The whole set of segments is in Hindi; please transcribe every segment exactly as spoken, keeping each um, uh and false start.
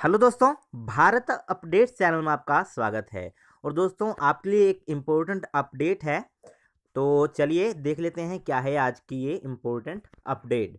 हेलो दोस्तों, भारत अपडेट चैनल में आपका स्वागत है। और दोस्तों आपके लिए एक इम्पोर्टेंट अपडेट है, तो चलिए देख लेते हैं क्या है आज की ये इम्पोर्टेंट अपडेट।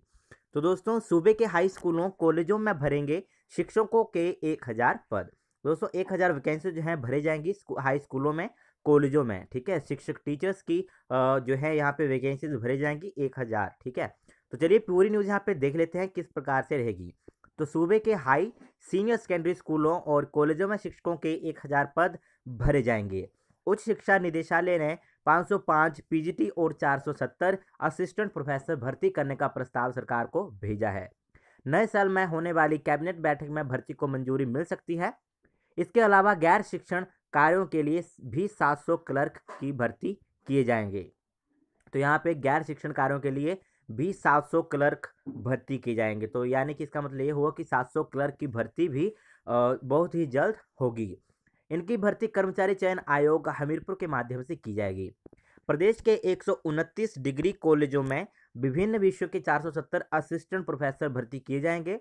तो दोस्तों सूबे के हाई स्कूलों कॉलेजों में भरेंगे शिक्षकों के एक हज़ार पद। दोस्तों एक हज़ार वैकेंसी जो है भरे जाएंगी हाई स्कूलों में, कॉलेजों में, ठीक है। शिक्षक टीचर्स की जो है यहाँ पर वैकेंसीज भरे जाएंगी एक हज़ार, ठीक है। तो चलिए पूरी न्यूज़ यहाँ पर देख लेते हैं किस प्रकार से रहेगी। तो सूबे के हाई सीनियर सेकेंडरी स्कूलों और कॉलेजों में शिक्षकों के एक हज़ार पद भरे जाएंगे। उच्च शिक्षा निदेशालय ने पाँच सौ पाँच पीजीटी और चार सौ सत्तर असिस्टेंट प्रोफेसर भर्ती करने का प्रस्ताव सरकार को भेजा है। नए साल में होने वाली कैबिनेट बैठक में भर्ती को मंजूरी मिल सकती है। इसके अलावा गैर शिक्षण कार्यों के लिए भी सात सौ क्लर्क की भर्ती किए जाएंगे। तो यहाँ पे गैर शिक्षण कार्यों के लिए भी सात सौ क्लर्क भर्ती किए जाएंगे। तो यानी कि इसका मतलब ये हुआ कि सात सौ क्लर्क की भर्ती भी बहुत ही जल्द होगी। इनकी भर्ती कर्मचारी चयन आयोग हमीरपुर के माध्यम से की जाएगी। प्रदेश के एक सौ उनतीस डिग्री कॉलेजों में विभिन्न विषयों के चार सौ सत्तर असिस्टेंट प्रोफेसर भर्ती किए जाएंगे।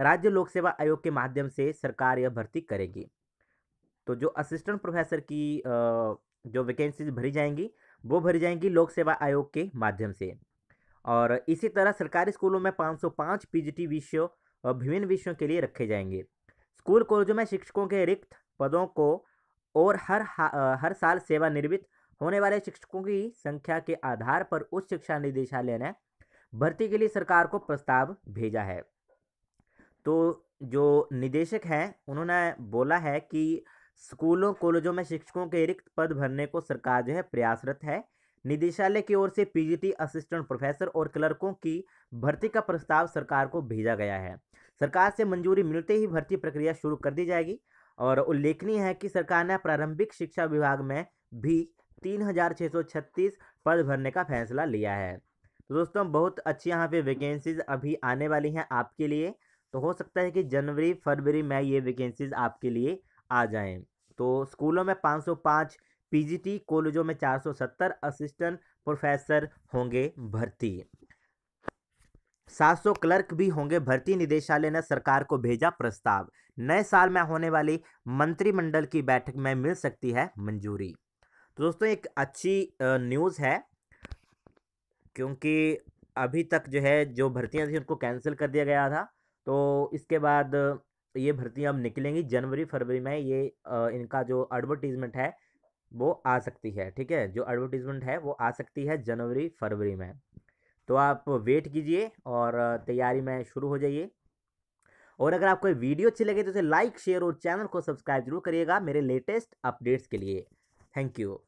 राज्य लोक सेवा आयोग के माध्यम से सरकार यह भर्ती करेगी। तो जो असिस्टेंट प्रोफेसर की जो वैकेंसीज भरी जाएंगी वो भरी जाएंगी लोक सेवा आयोग के माध्यम से। और इसी तरह सरकारी स्कूलों में पाँच सौ पाँच पीजीटी विषयों और विभिन्न विषयों के लिए रखे जाएंगे। स्कूल कॉलेजों में शिक्षकों के रिक्त पदों को और हर हर साल सेवानिवृत्त होने वाले शिक्षकों की संख्या के आधार पर उच्च शिक्षा निदेशालय ने भर्ती के लिए सरकार को प्रस्ताव भेजा है। तो जो निदेशक हैं उन्होंने बोला है कि स्कूलों कॉलेजों में शिक्षकों के रिक्त पद भरने को सरकार जो है प्रयासरत है। निदेशालय की ओर से पीजीटी असिस्टेंट प्रोफेसर और क्लर्कों की भर्ती का प्रस्ताव सरकार को भेजा गया है। सरकार से मंजूरी मिलते ही भर्ती प्रक्रिया शुरू कर दी जाएगी। और उल्लेखनीय है कि सरकार ने प्रारंभिक शिक्षा विभाग में भी तीन हज़ार छः सौ छत्तीस पद भरने का फैसला लिया है। तो दोस्तों बहुत अच्छी यहाँ पे वैकेंसीज अभी आने वाली हैं आपके लिए। तो हो सकता है कि जनवरी फरवरी में ये वैकेंसीज आपके लिए आ जाएँ। तो स्कूलों में पाँच सौ पाँच पीजीटी, कॉलेजों में चार सौ सत्तर असिस्टेंट प्रोफेसर होंगे भर्ती, सात सौ क्लर्क भी होंगे भर्ती। निदेशालय ने सरकार को भेजा प्रस्ताव। नए साल में होने वाली मंत्रिमंडल की बैठक में मिल सकती है मंजूरी। तो दोस्तों एक अच्छी न्यूज़ है, क्योंकि अभी तक जो है जो भर्तियां थी उनको कैंसिल कर दिया गया था। तो इसके बाद ये भर्तियां अब निकलेंगी जनवरी फरवरी में। ये इनका जो एडवर्टीजमेंट है वो आ सकती है, ठीक है। जो एडवर्टीजमेंट है वो आ सकती है जनवरी फरवरी में। तो आप वेट कीजिए और तैयारी में शुरू हो जाइए। और अगर आपको वीडियो अच्छी लगे तो उसे लाइक शेयर और चैनल को सब्सक्राइब जरूर करिएगा मेरे लेटेस्ट अपडेट्स के लिए। Thank you.